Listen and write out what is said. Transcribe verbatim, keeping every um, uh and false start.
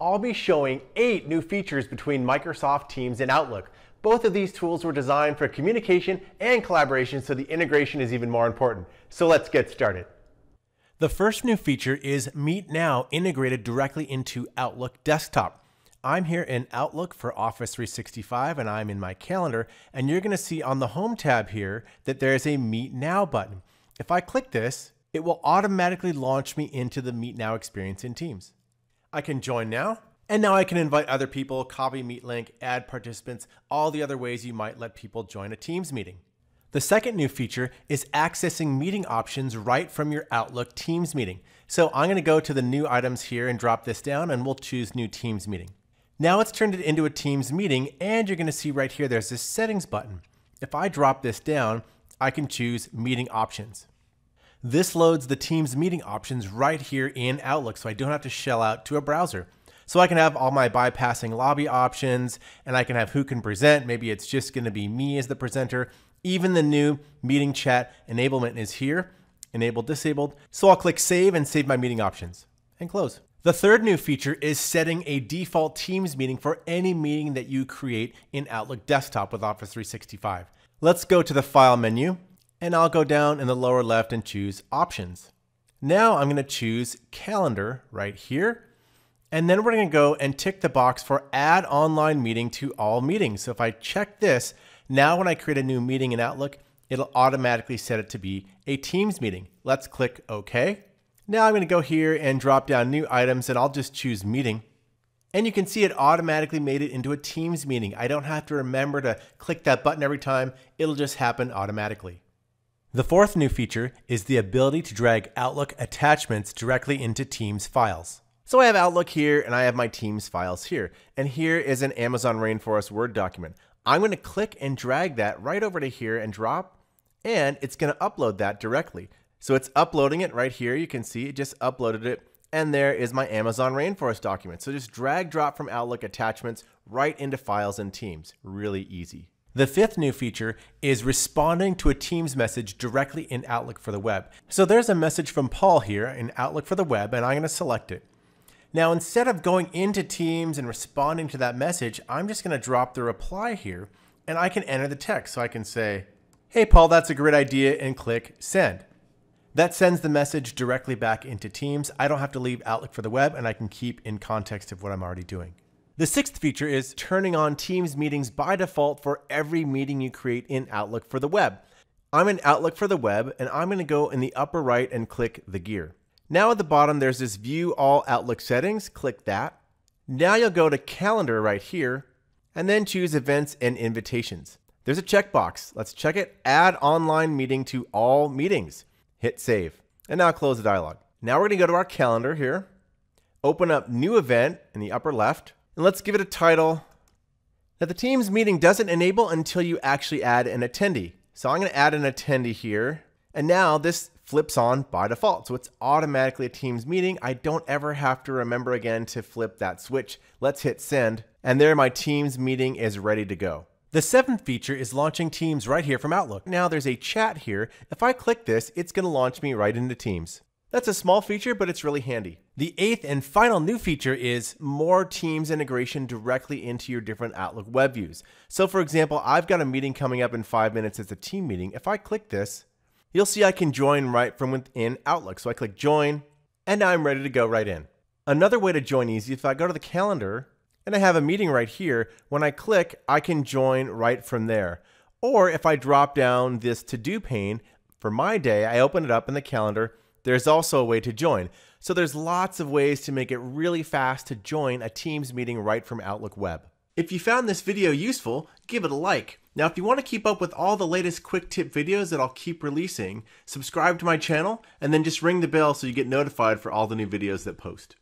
I'll be showing eight new features between Microsoft Teams and Outlook. Both of these tools were designed for communication and collaboration, so the integration is even more important. So let's get started. The first new feature is Meet Now integrated directly into Outlook Desktop. I'm here in Outlook for Office three sixty-five and I'm in my calendar, and you're going to see on the Home tab here that there is a Meet Now button. If I click this, it will automatically launch me into the Meet Now experience in Teams. I can join now, and now I can invite other people, copy meet link, add participants, all the other ways you might let people join a Teams meeting. The second new feature is accessing meeting options right from your Outlook Teams meeting. So I'm going to go to the new items here and drop this down, and we'll choose new Teams meeting. Now it's turned it into a Teams meeting, and you're going to see right here there's this settings button. If I drop this down, I can choose meeting options. This loads the Teams meeting options right here in Outlook, so I don't have to shell out to a browser. So I can have all my bypassing lobby options, and I can have who can present. Maybe it's just going to be me as the presenter. Even the new meeting chat enablement is here, enabled, disabled. So I'll click save and save my meeting options and close. The third new feature is setting a default Teams meeting for any meeting that you create in Outlook Desktop with Office three sixty-five. Let's go to the File menu, and I'll go down in the lower left and choose Options. Now I'm going to choose Calendar right here, and then we're going to go and tick the box for Add Online Meeting to All Meetings. So if I check this, now when I create a new meeting in Outlook, it'll automatically set it to be a Teams meeting. Let's click OK. Now I'm going to go here and drop down new items, and I'll just choose meeting. And you can see it automatically made it into a Teams meeting. I don't have to remember to click that button every time. It'll just happen automatically. The fourth new feature is the ability to drag Outlook attachments directly into Teams files. So I have Outlook here, and I have my Teams files here. And here is an Amazon Rainforest Word document. I'm going to click and drag that right over to here and drop, and it's going to upload that directly. So it's uploading it right here. You can see it just uploaded it. And there is my Amazon Rainforest document. So just drag drop from Outlook attachments right into files in Teams. Really easy. The fifth new feature is responding to a Teams message directly in Outlook for the web. So there's a message from Paul here in Outlook for the web, and I'm going to select it. Now, instead of going into Teams and responding to that message, I'm just going to drop the reply here, and I can enter the text. So I can say, hey, Paul, that's a great idea, and click send. That sends the message directly back into Teams. I don't have to leave Outlook for the web, and I can keep in context of what I'm already doing. The sixth feature is turning on Teams meetings by default for every meeting you create in Outlook for the web. I'm in Outlook for the web, and I'm going to go in the upper right and click the gear. Now at the bottom, there's this View All Outlook Settings. Click that. Now you'll go to Calendar right here, and then choose Events and Invitations. There's a checkbox. Let's check it. Add Online Meeting to All Meetings. Hit save, and now close the dialog. Now we're going to go to our calendar here, open up new event in the upper left, and let's give it a title. Now the Teams meeting doesn't enable until you actually add an attendee. So I'm going to add an attendee here, and now this flips on by default. So it's automatically a Teams meeting. I don't ever have to remember again to flip that switch. Let's hit send, and there my Teams meeting is ready to go. The seventh feature is launching Teams right here from Outlook. Now there's a chat here. If I click this, it's going to launch me right into Teams. That's a small feature, but it's really handy. The eighth and final new feature is more Teams integration directly into your different Outlook web views. So for example, I've got a meeting coming up in five minutes. It's a team meeting. If I click this, you'll see I can join right from within Outlook. So I click join, and now I'm ready to go right in. Another way to join easy, if I go to the calendar, and I have a meeting right here. When I click, I can join right from there. Or if I drop down this to-do pane for my day, I open it up in the calendar. There's also a way to join. So there's lots of ways to make it really fast to join a Teams meeting right from Outlook Web. If you found this video useful, give it a like. Now, if you want to keep up with all the latest quick tip videos that I'll keep releasing, subscribe to my channel, and then just ring the bell so you get notified for all the new videos that post.